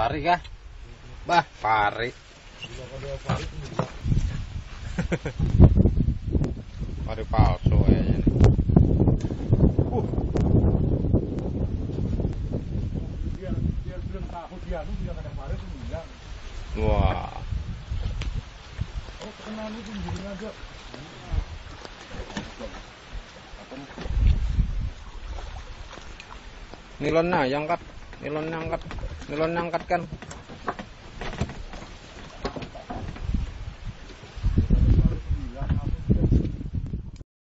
pari kah? Bah, pari. Pari palsu ya ini. Dia belum tahu dia lu dia kadang pari tuh bilang. Wah. Oh, kenal lu tuh jadi ngajak. Nilon nangkat kan.